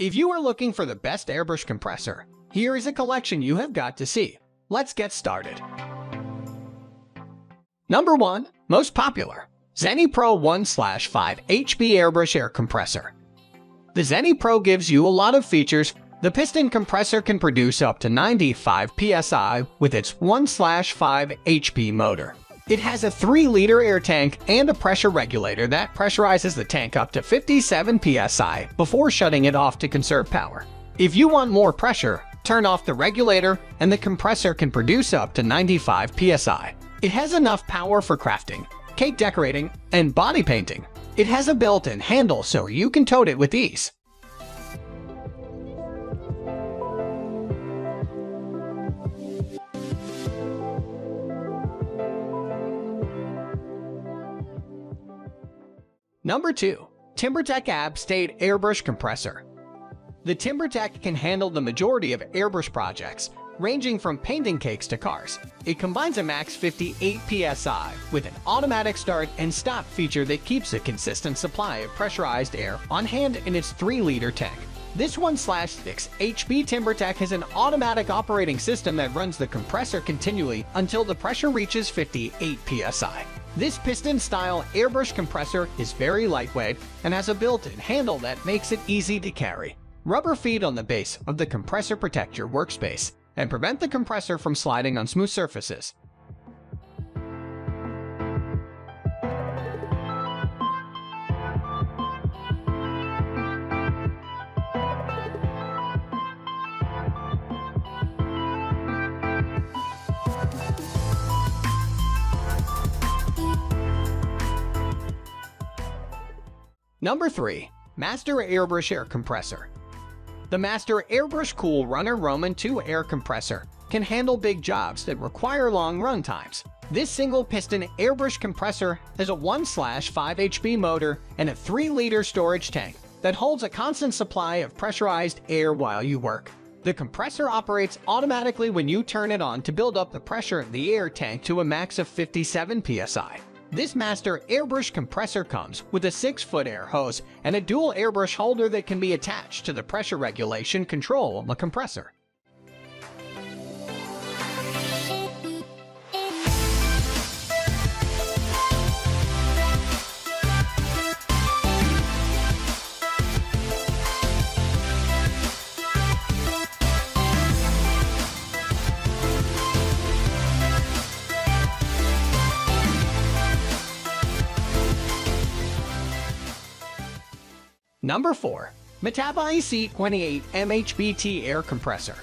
If you are looking for the best airbrush compressor, here is a collection you have got to see. Let's get started. Number 1. Most popular. Zeny Pro 1/5 HB Airbrush Air Compressor. The Zeny Pro gives you a lot of features. The piston compressor can produce up to 95 psi with its 1/5 HP motor. It has a 3-liter air tank and a pressure regulator that pressurizes the tank up to 57 psi before shutting it off to conserve power. If you want more pressure, turn off the regulator and the compressor can produce up to 95 psi. It has enough power for crafting, cake decorating, and body painting. It has a built-in handle so you can tote it with ease. Number 2. Timbertech ABPST08 Airbrush Compressor. The Timbertech can handle the majority of airbrush projects, ranging from painting cakes to cars. It combines a max 58 psi with an automatic start and stop feature that keeps a consistent supply of pressurized air on hand in its 3-liter tank. This 1/6 HB Timbertech has an automatic operating system that runs the compressor continually until the pressure reaches 58 psi. This piston-style airbrush compressor is very lightweight and has a built-in handle that makes it easy to carry. Rubber feet on the base of the compressor protect your workspace and prevent the compressor from sliding on smooth surfaces. Number 3. Master Airbrush Air Compressor. The Master Airbrush Cool Runner Roman 2 Air Compressor can handle big jobs that require long run times. This single-piston airbrush compressor has a 1/5 HP motor and a 3-liter storage tank that holds a constant supply of pressurized air while you work. The compressor operates automatically when you turn it on to build up the pressure in the air tank to a max of 57 psi. This Master Airbrush Compressor comes with a 6-foot air hose and a dual airbrush holder that can be attached to the pressure regulation control on the compressor. Number 4. Metabo EC28M HBT Air Compressor.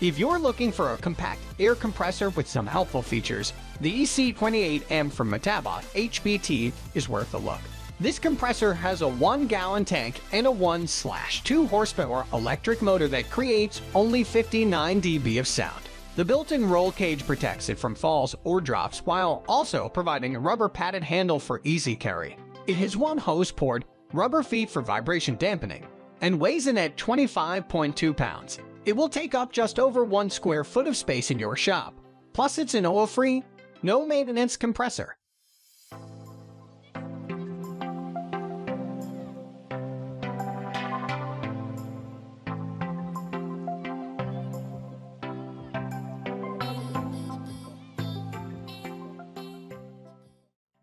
If you're looking for a compact air compressor with some helpful features, the EC28M from Metabo HPT is worth a look. This compressor has a 1-gallon tank and a 1/2 horsepower electric motor that creates only 59 dB of sound. The built-in roll cage protects it from falls or drops while also providing a rubber padded handle for easy carry. It has one hose port, rubber feet for vibration dampening, and weighs in at 25.2 pounds. It will take up just over 1 square foot of space in your shop. Plus, it's an oil-free, no-maintenance compressor.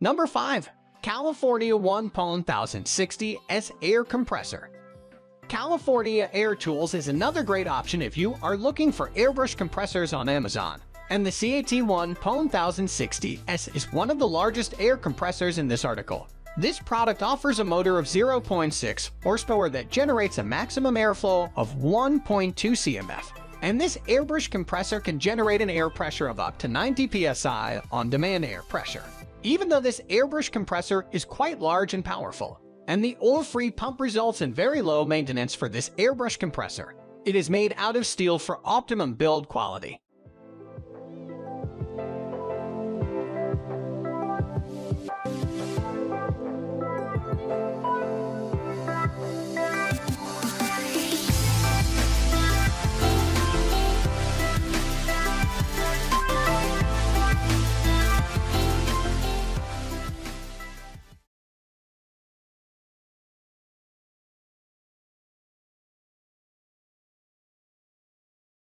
Number 5. California 1P1060S Air Compressor. California Air Tools is another great option if you are looking for airbrush compressors on Amazon, and the CAT 1P1060S is one of the largest air compressors in this article. This product offers a motor of 0.6 horsepower that generates a maximum airflow of 1.2 cmf, and this airbrush compressor can generate an air pressure of up to 90 psi on demand air pressure. Even though this airbrush compressor is quite large and powerful, and the oil-free pump results in very low maintenance for this airbrush compressor, it is made out of steel for optimum build quality.